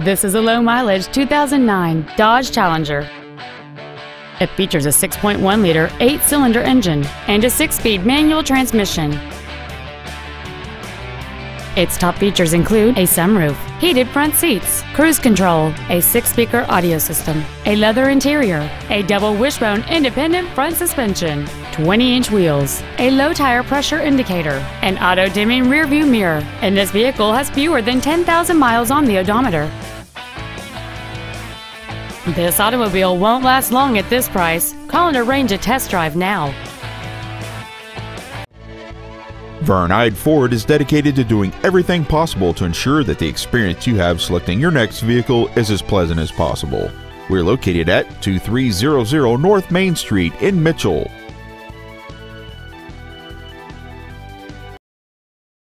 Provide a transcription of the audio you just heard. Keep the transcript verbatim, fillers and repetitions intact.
This is a low-mileage two thousand nine Dodge Challenger. It features a six point one liter eight-cylinder engine and a six-speed manual transmission. Its top features include a sunroof, heated front seats, cruise control, a six-speaker audio system, a leather interior, a double wishbone independent front suspension, twenty-inch wheels, a low tire pressure indicator, an auto-dimming rearview mirror, and this vehicle has fewer than ten thousand miles on the odometer. This automobile won't last long at this price. Call and arrange a test drive now. Vern Eide Ford is dedicated to doing everything possible to ensure that the experience you have selecting your next vehicle is as pleasant as possible. We're located at two three zero zero North Main Street in Mitchell.